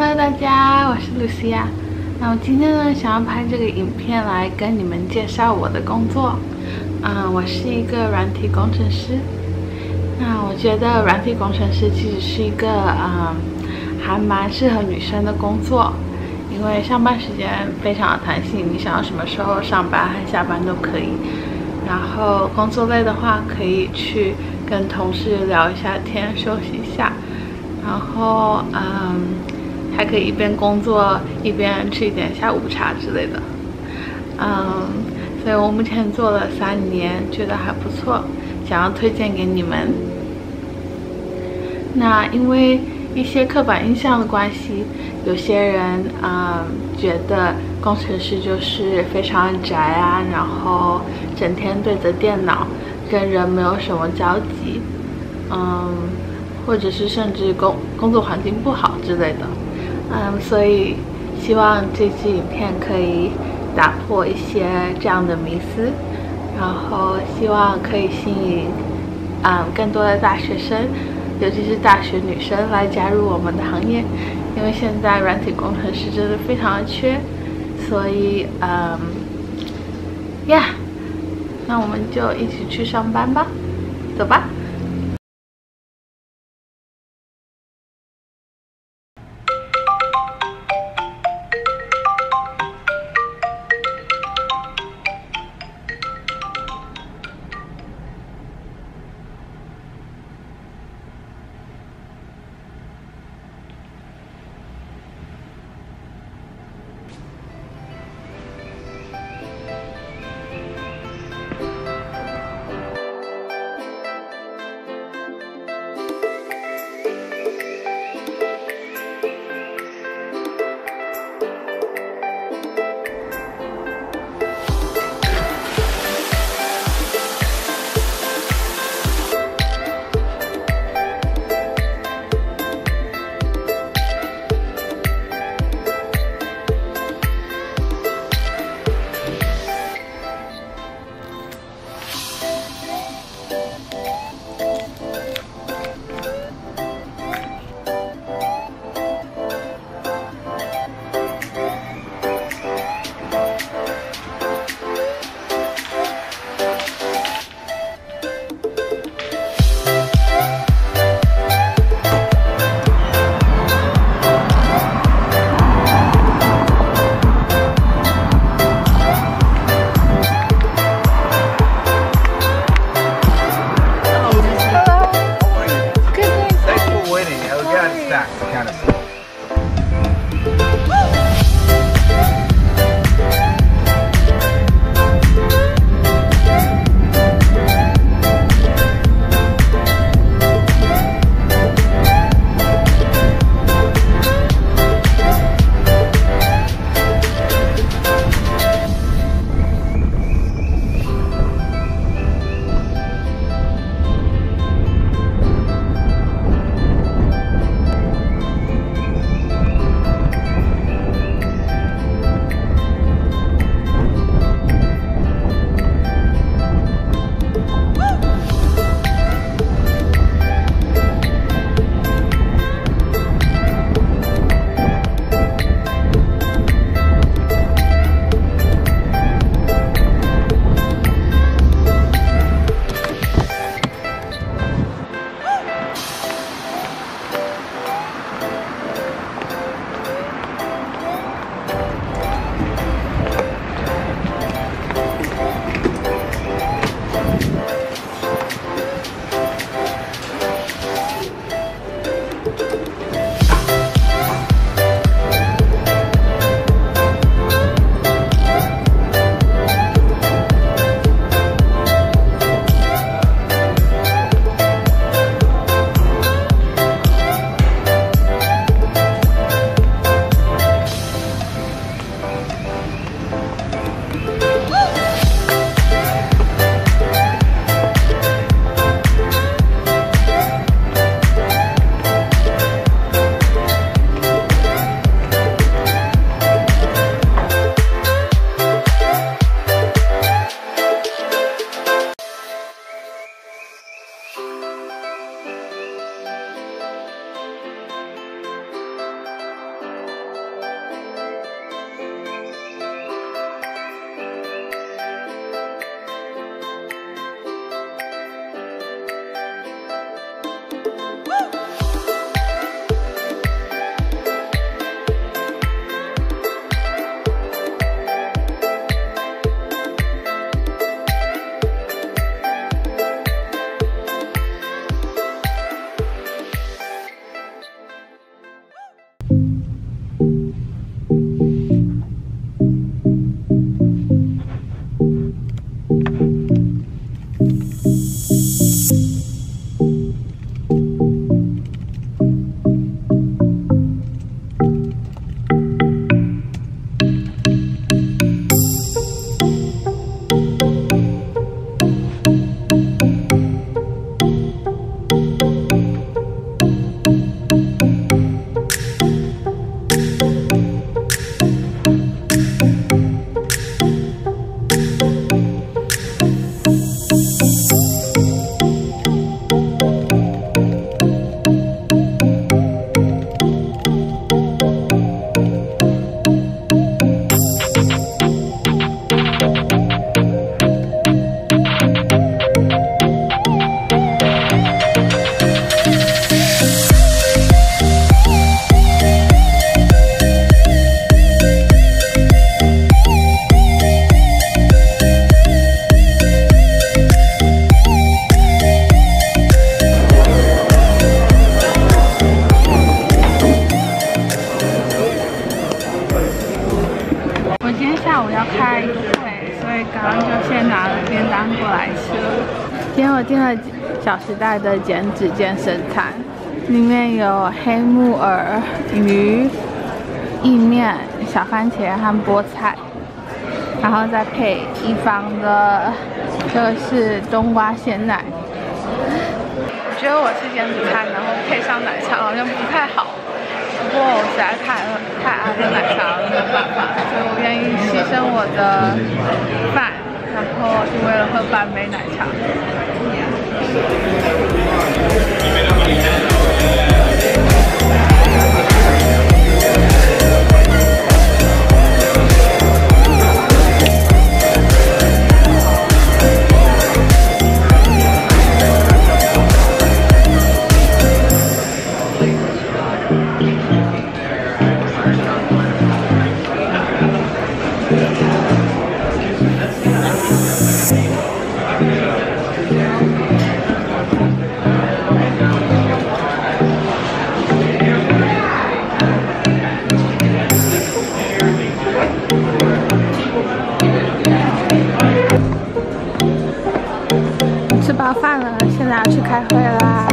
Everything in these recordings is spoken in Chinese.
Hello 大家，我是露西亚。那我今天呢，想要拍这个影片来跟你们介绍我的工作。我是一个软体工程师。那我觉得软体工程师其实是一个还蛮适合女生的工作，因为上班时间非常的弹性，你想要什么时候上班和下班都可以。然后工作累的话，可以去跟同事聊一下天，休息一下。然后还可以一边工作一边吃一点下午茶之类的，所以我目前做了3年，觉得还不错，想要推荐给你们。那因为一些刻板印象的关系，有些人觉得工程师就是非常宅啊，然后整天对着电脑，跟人没有什么交集，或者是甚至工作环境不好之类的，所以希望这支影片可以打破一些这样的迷思，然后希望可以吸引更多的大学生，尤其是大学女生来加入我们的行业，因为现在软体工程师真的非常的缺，所以那我们就一起去上班吧，走吧。小时代的减脂健身餐，里面有黑木耳、鱼、意面、小番茄和菠菜，然后再配一方的，这个是冬瓜鲜奶。我觉得我吃减脂餐，然后配上奶茶好像不太好，不过我实在太爱喝奶茶了，没有办法，所以我愿意牺牲我的饭。 然后是为了喝半杯奶茶。吃饱饭了，现在要去开会啦。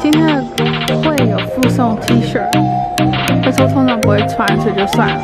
今天的会有附送 T 恤，我通常不会穿，这就算了。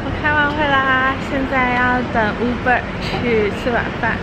我开完会啦，现在要等 Uber 去吃晚饭。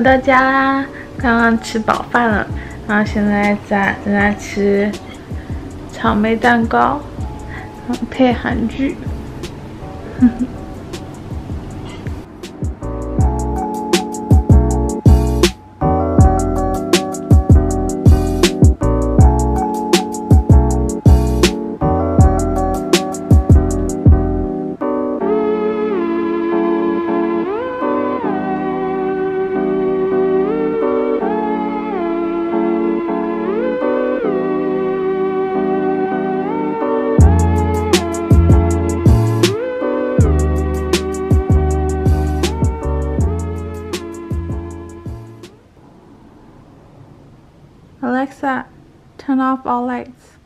我到家啦，刚刚吃饱饭了，然后现在在吃草莓蛋糕，配韩剧。呵呵Alexa, turn off all lights.